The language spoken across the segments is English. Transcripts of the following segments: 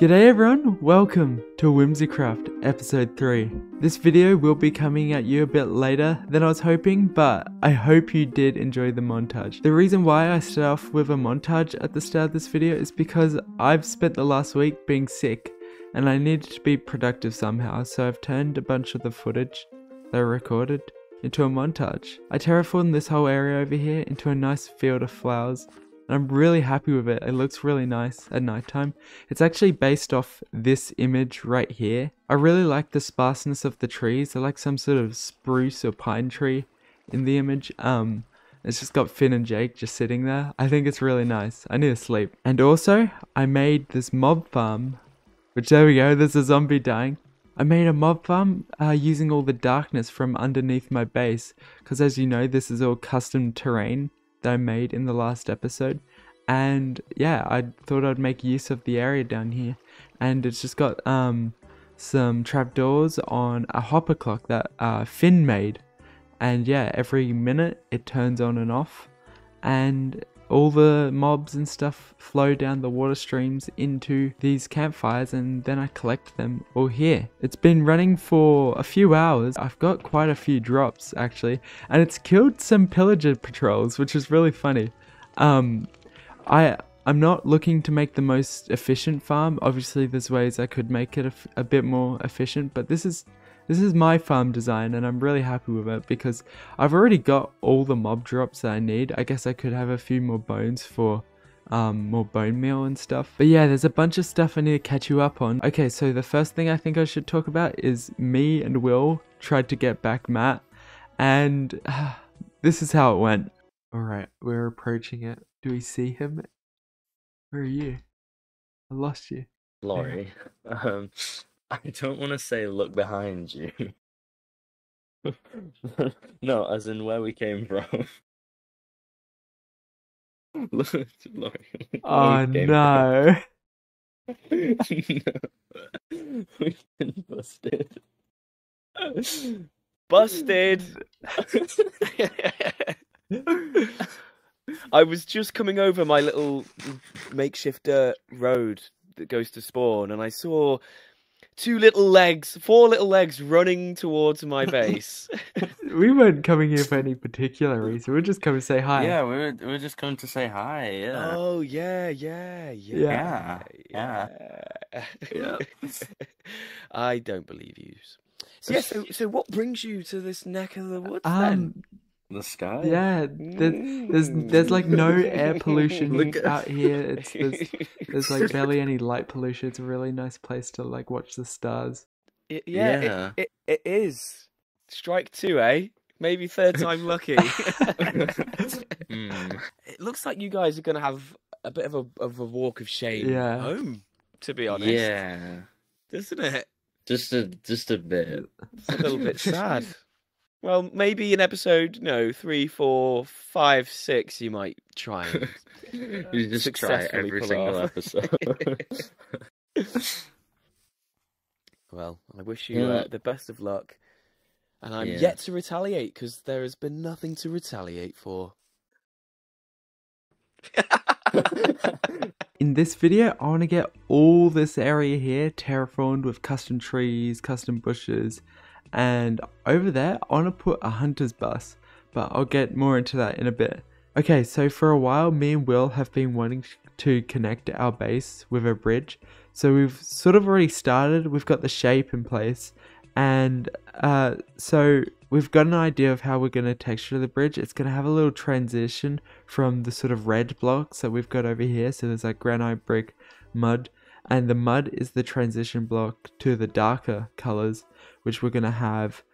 G'day everyone, welcome to Whimsicraft episode 3. This video will be coming at you a bit later than I was hoping, but I hope you did enjoy the montage. The reason why I start off with a montage at the start of this video is because I've spent the last week being sick and I needed to be productive somehow, so I've turned a bunch of the footage that I recorded into a montage. I terraformed this whole area over here into a nice field of flowers. I'm really happy with it. It looks really nice at nighttime. It's actually based off this image right here. I really like the sparseness of the trees. I like some sort of spruce or pine tree in the image. It's just got Finn and Jake just sitting there. I think it's really nice. I need to sleep. And also, I made this mob farm, which there we go, there's a zombie dying. I made a mob farm using all the darkness from underneath my base, because as you know, this is all custom terrain that I made in the last episode, and yeah, I thought I'd make use of the area down here, and it's just got some trapdoors on a hopper clock that Finn made, and yeah, every minute it turns on and off, and all the mobs and stuff flow down the water streams into these campfires, and then I collect them all here. It's been running for a few hours. I've got quite a few drops actually, and it's killed some pillager patrols, which is really funny. I'm not looking to make the most efficient farm. Obviously there's ways I could make it a bit more efficient, but this is my farm design and I'm really happy with it because I've already got all the mob drops that I need. I guess I could have a few more bones for more bone meal and stuff. But yeah, there's a bunch of stuff I need to catch you up on. Okay, so the first thing I think I should talk about is me and Will tried to get back Matt, and this is how it went. Alright, we're approaching it. Do we see him? Where are you? I lost you. Laurie. I don't want to say look behind you. No, as in where we came from. Look, Laurie. Oh no. No. We've been busted. Busted! I was just coming over my little makeshift dirt road that goes to spawn, and I saw four little legs running towards my base. We weren't coming here for any particular reason. We were just coming to say hi. Yeah, we were just coming to say hi. Yeah. Oh yeah. I don't believe you. So yeah. So what brings you to this neck of the woods then? The sky. Yeah, there's like no air pollution out here. There's like barely any light pollution. It's a really nice place to like watch the stars. It is. Strike two, eh? Maybe third time lucky. It looks like you guys are gonna have a bit of a walk of shame home. To be honest, yeah, doesn't it? Just a bit. It's a little bit sad. Well, maybe in episode, 3, 4, 5, 6, you might try. You just try every single episode. Well, I wish you the best of luck, and I'm yet to retaliate because there has been nothing to retaliate for. In this video, I want to get all this area here terraformed with custom trees, custom bushes. And over there, I want to put a hunter's bus, but I'll get more into that in a bit. Okay, so for a while, me and Will have been wanting to connect our base with a bridge. So we've sort of already started, we've got the shape in place. And so we've got an idea of how we're going to texture the bridge. It's going to have a little transition from the sort of red blocks that we've got over here. So there's like granite, brick, mud. And the mud is the transition block to the darker colors, which we're going to have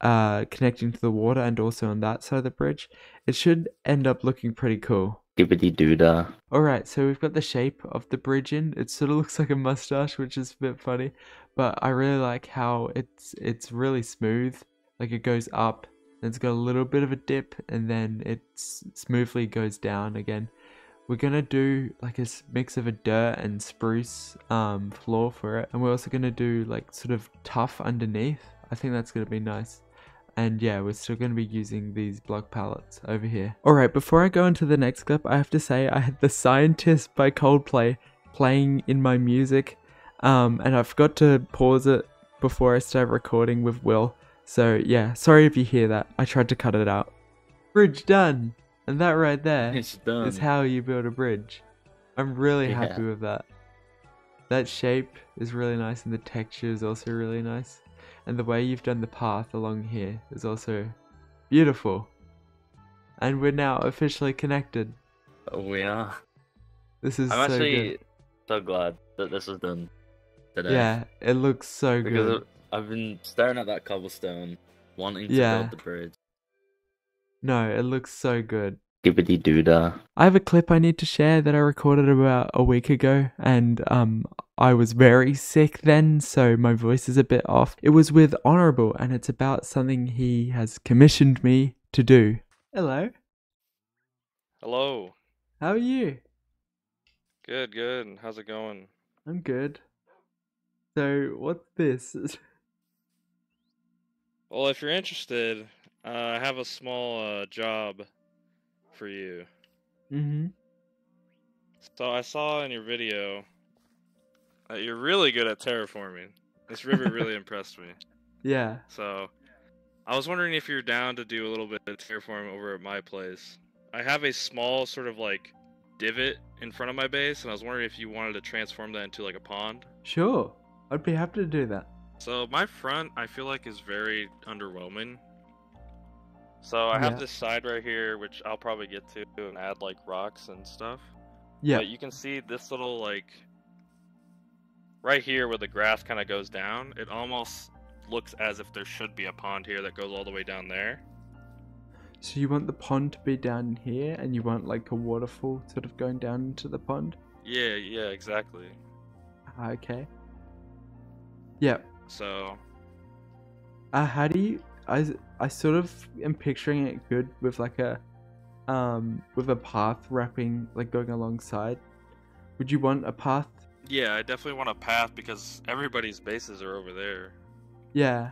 connecting to the water and also on that side of the bridge. It should end up looking pretty cool. Gibbity doodah. Alright, so we've got the shape of the bridge in. It sort of looks like a mustache, which is a bit funny. But I really like how it's really smooth. Like it goes up, and it's got a little bit of a dip, and then it smoothly goes down again. We're going to do like a mix of a dirt and spruce floor for it. And we're also going to do like sort of tuff underneath. I think that's going to be nice. And yeah, we're still going to be using these block palettes over here. Alright, before I go into the next clip, I have to say I had The Scientist by Coldplay playing in my music. And I forgot to pause it before I started recording with Will. So yeah, sorry if you hear that. I tried to cut it out. Bridge done. And that right there is how you build a bridge. I'm really happy with that. That shape is really nice, and the texture is also really nice. And the way you've done the path along here is also beautiful. And we're now officially connected. We are. This is I'm so actually good. So glad that this was done today. Yeah, it looks so good. I've been staring at that cobblestone, wanting to build the bridge. No, it looks so good. Gibbity doodah. I have a clip I need to share that I recorded about a week ago, and I was very sick then, so my voice is a bit off. It was with Honorable, and it's about something he has commissioned me to do. Hello. Hello. How are you? Good, good. How's it going? I'm good. So, what's this? Well, if you're interested, I have a small job for you. Mm-hmm. So I saw in your video that you're really good at terraforming. This river really impressed me. Yeah. So I was wondering if you're down to do a little bit of terraform over at my place. I have a small sort of like divot in front of my base, and I was wondering if you wanted to transform that into like a pond. Sure. I'd be happy to do that. So my front, I feel like, is very underwhelming. So I have this side right here, which I'll probably get to and add like rocks and stuff. Yeah. But you can see this little like right here where the grass kind of goes down. It almost looks as if there should be a pond here that goes all the way down there. So you want the pond to be down here, and you want like a waterfall sort of going down into the pond? Yeah, yeah, exactly. Okay. Yeah. So. How do you? I sort of am picturing it good with like a path wrapping, like going alongside. Would you want a path? Yeah, I definitely want a path because everybody's bases are over there. Yeah.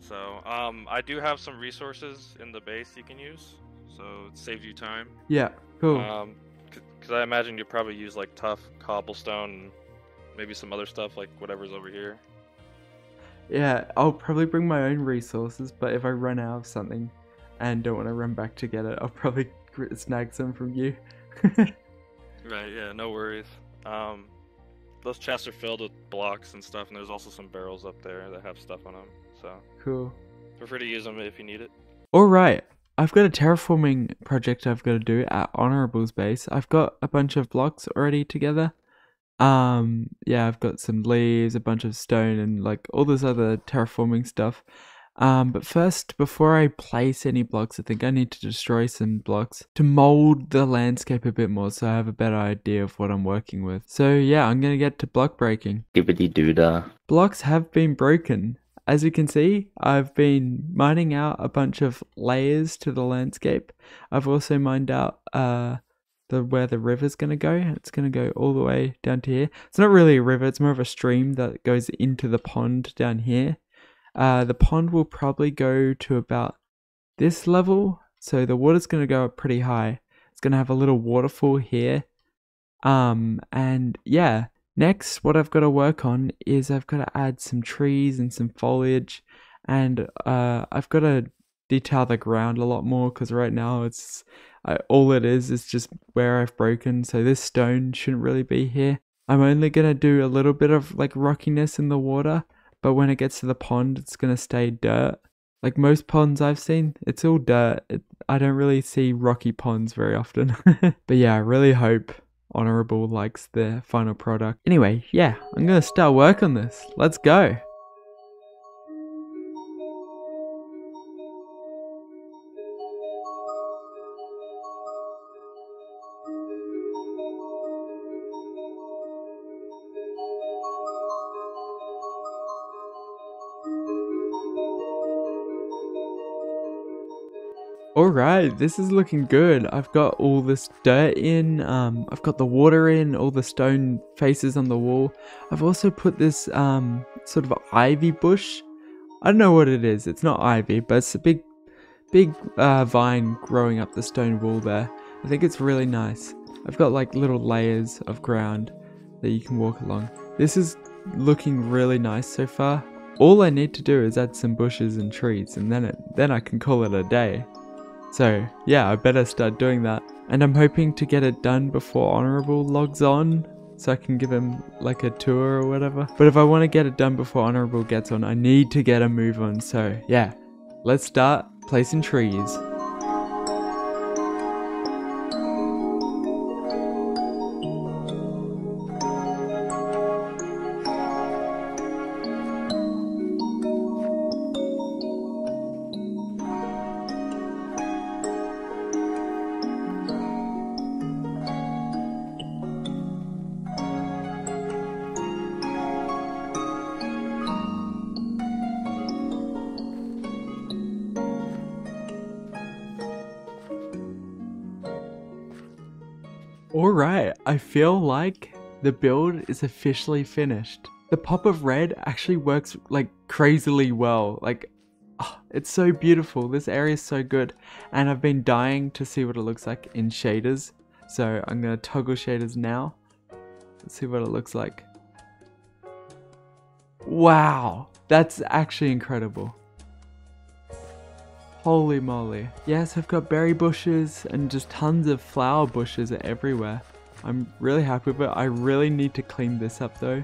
So, I do have some resources in the base you can use, so it saves you time. Yeah, cool. Because I imagine you'll probably use like tough cobblestone and maybe some other stuff like whatever's over here. Yeah, I'll probably bring my own resources, but if I run out of something and don't want to run back to get it, I'll probably snag some from you. Right, yeah, no worries. Those chests are filled with blocks and stuff, and there's also some barrels up there that have stuff on them, so. Cool. Feel free to use them if you need it. Alright, I've got a terraforming project I've got to do at Honorable's base. I've got a bunch of blocks already together. Yeah, I've got some leaves, a bunch of stone, and like all this other terraforming stuff. But first, before I place any blocks, I think I need to destroy some blocks to mold the landscape a bit more, so I have a better idea of what I'm working with. So yeah, I'm gonna get to block breaking. Gibbity doodah. Blocks have been broken. As you can see, I've been mining out a bunch of layers to the landscape. I've also mined out where the river's gonna go. It's gonna go all the way down to here. It's not really a river, it's more of a stream that goes into the pond down here. The pond will probably go to about this level, so the water's gonna go up pretty high. It's gonna have a little waterfall here. And yeah, next what I've got to work on is I've got to add some trees and some foliage, and I've got to detail the ground a lot more, because right now it's all it is just where I've broken, so this stone shouldn't really be here. I'm only gonna do a little bit of like rockiness in the water, but when it gets to the pond, it's gonna stay dirt. Like most ponds I've seen, it's all dirt. I don't really see rocky ponds very often. But yeah, I really hope Honorable likes the final product. Anyway, yeah, I'm gonna start work on this. Let's go. Alright, this is looking good. I've got all this dirt in, I've got the water in, all the stone faces on the wall. I've also put this sort of ivy bush. I don't know what it is, it's not ivy, but it's a big vine growing up the stone wall there. I think it's really nice. I've got like little layers of ground that you can walk along. This is looking really nice so far. All I need to do is add some bushes and trees, and then I can call it a day. So yeah, I better start doing that. And I'm hoping to get it done before Honorable logs on, so I can give him like a tour or whatever. But if I want to get it done before Honorable gets on, I need to get a move on. So yeah, let's start placing trees. Alright, I feel like the build is officially finished. The pop of red actually works like crazily well. Like, oh, it's so beautiful. This area is so good. And I've been dying to see what it looks like in shaders. So I'm going to toggle shaders now. Let's see what it looks like. Wow, that's actually incredible. Holy moly. Yes, I've got berry bushes and just tons of flower bushes everywhere. I'm really happy with it. I really need to clean this up though,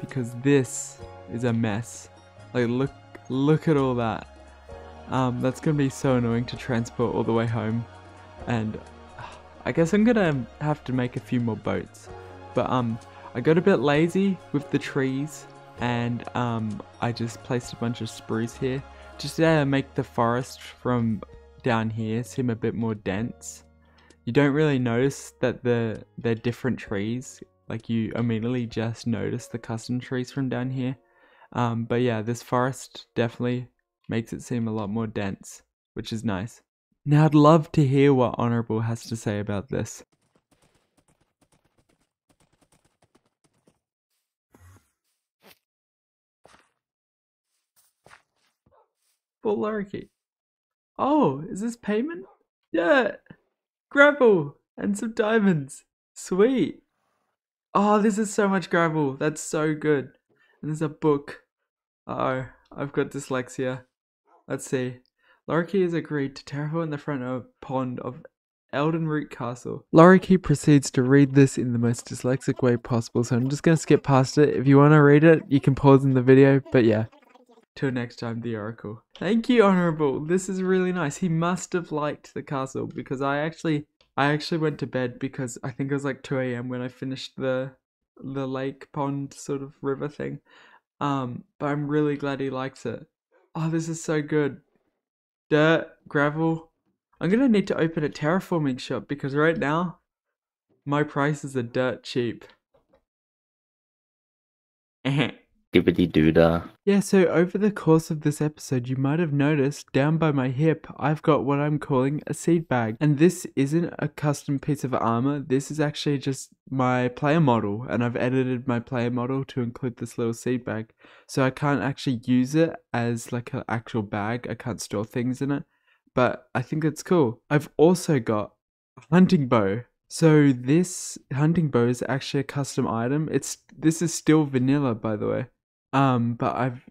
because this is a mess. Like, look at all that. That's going to be so annoying to transport all the way home. And I guess I'm going to have to make a few more boats. But I got a bit lazy with the trees, and I just placed a bunch of spruce here. Just to make the forest from down here seem a bit more dense. You don't really notice that they're different trees. Like, you immediately just notice the custom trees from down here. But yeah, this forest definitely makes it seem a lot more dense, which is nice. Now I'd love to hear what Honorable has to say about this. Loorikeet. Oh, is this payment? Dirt, gravel, and some diamonds. Sweet. Oh, this is so much gravel. That's so good. And there's a book. Uh oh, I've got dyslexia. Let's see. Loorikeet has agreed to terraform the front of pond of Eldenroot Castle. Loorikeet proceeds to read this in the most dyslexic way possible, so I'm just going to skip past it. If you want to read it, you can pause in the video, but yeah. Till next time, the Oracle. Thank you, Honorable. This is really nice. He must have liked the castle, because I actually went to bed, because I think it was like 2 AM when I finished the lake pond sort of river thing. But I'm really glad he likes it. Oh, this is so good. Dirt, gravel. I'm gonna need to open a terraforming shop, because right now my prices are dirt cheap. Yeah, so over the course of this episode, you might have noticed down by my hip, I've got what I'm calling a seed bag. And this isn't a custom piece of armor. This is actually just my player model. And I've edited my player model to include this little seed bag. So I can't actually use it as like an actual bag. I can't store things in it. But I think it's cool. I've also got a hunting bow. So this hunting bow is actually a custom item. This is still vanilla, by the way. But I've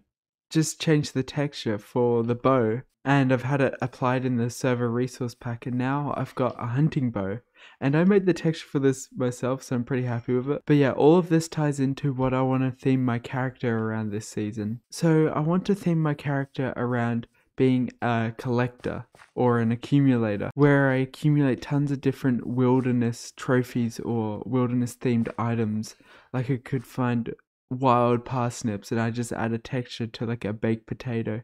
just changed the texture for the bow, and I've had it applied in the server resource pack, and now I've got a hunting bow. And I made the texture for this myself, so I'm pretty happy with it. But yeah, all of this ties into what I want to theme my character around this season. So I want to theme my character around being a collector, or an accumulator, where I accumulate tons of different wilderness trophies or wilderness themed items. Like, I could find wild parsnips, and I just add a texture to like a baked potato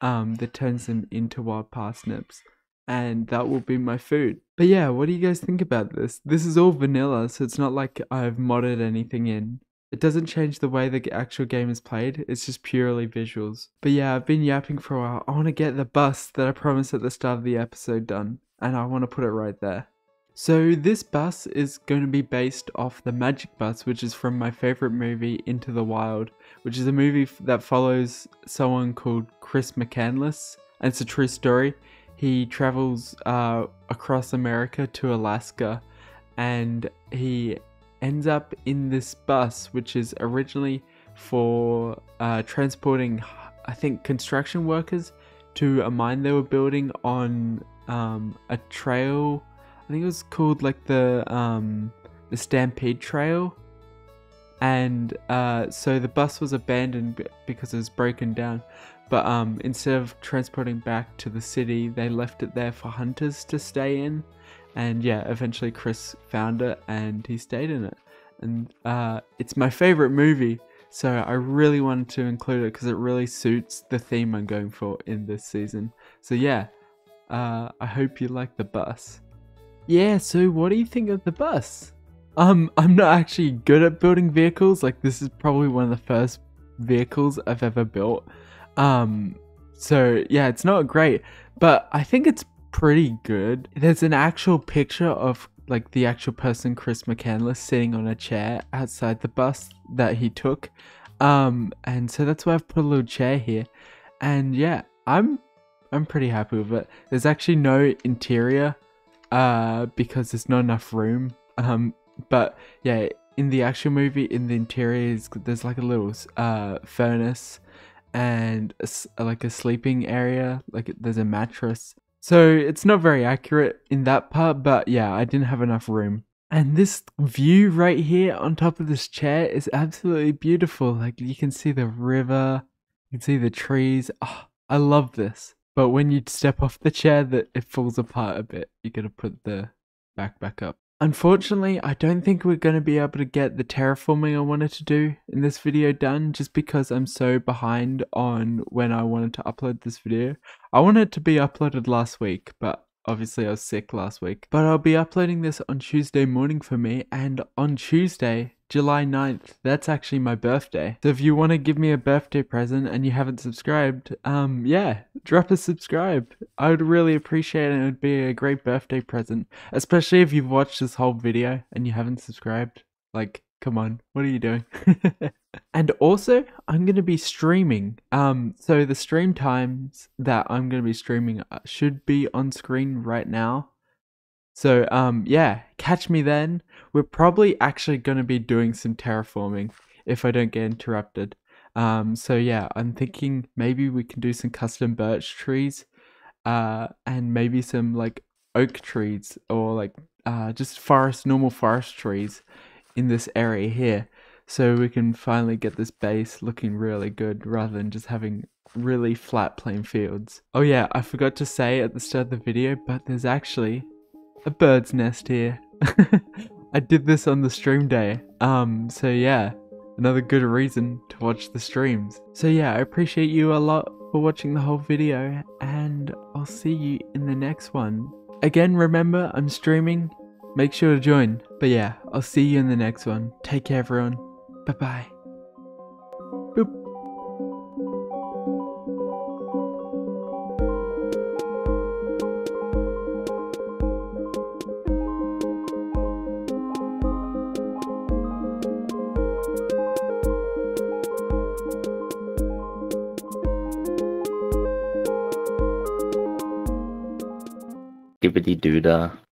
that turns them into wild parsnips, and that will be my food. But yeah, what do you guys think about this? This is all vanilla, so it's not like I've modded anything in. It doesn't change the way the actual game is played, it's just purely visuals. But yeah, I've been yapping for a while. I want to get the bus that I promised at the start of the episode done, and I want to put it right there. So this bus is going to be based off the Magic Bus, which is from my favourite movie, Into the Wild, which is a movie that follows someone called Chris McCandless, and it's a true story. He travels across America to Alaska, and he ends up in this bus, which is originally for transporting, I think, construction workers to a mine they were building on a trail. I think it was called like the Stampede Trail. And so the bus was abandoned because it was broken down. But instead of transporting back to the city, they left it there for hunters to stay in. And yeah, eventually Chris found it and he stayed in it. And it's my favorite movie, so I really wanted to include it because it really suits the theme I'm going for in this season. So yeah, I hope you like the bus. Yeah, so what do you think of the bus? I'm not actually good at building vehicles. Like, this is probably one of the first vehicles I've ever built. So yeah, it's not great, but I think it's pretty good. There's an actual picture of like the actual person, Chris McCandless, sitting on a chair outside the bus that he took. And so that's why I've put a little chair here. And yeah, I'm pretty happy with it. There's actually no interior, because there's not enough room. But yeah, in the actual movie, in the interior, there's like a little furnace and like a sleeping area. Like, there's a mattress. So it's not very accurate in that part, but yeah, I didn't have enough room. And this view right here on top of this chair is absolutely beautiful. Like, you can see the river, you can see the trees. Oh, I love this. But when you step off the chair, it falls apart a bit. You gotta put the back up. Unfortunately, I don't think we're going to be able to get the terraforming I wanted to do in this video done, just because I'm so behind on when I wanted to upload this video. I wanted it to be uploaded last week, but obviously I was sick last week. But I'll be uploading this on Tuesday morning for me, and on Tuesday, July 9th, that's actually my birthday. So if you want to give me a birthday present and you haven't subscribed, yeah, drop a subscribe. I would really appreciate it, and it would be a great birthday present. Especially if you've watched this whole video and you haven't subscribed. Like, come on, what are you doing? And also, I'm going to be streaming. So the stream times that I'm going to be streaming should be on screen right now. So yeah, catch me then. We're probably actually going to be doing some terraforming if I don't get interrupted. So yeah, I'm thinking maybe we can do some custom birch trees and maybe some like oak trees, or like just normal forest trees in this area here. So we can finally get this base looking really good rather than just having really flat plain fields. Oh yeah, I forgot to say at the start of the video, but there's actually a bird's nest here. I did this on the stream day. So yeah, another good reason to watch the streams. So yeah, I appreciate you a lot for watching the whole video, and I'll see you in the next one. Again, remember, I'm streaming. Make sure to join. But yeah, I'll see you in the next one. Take care, everyone. Bye-bye. Boop. Gibbity doodah.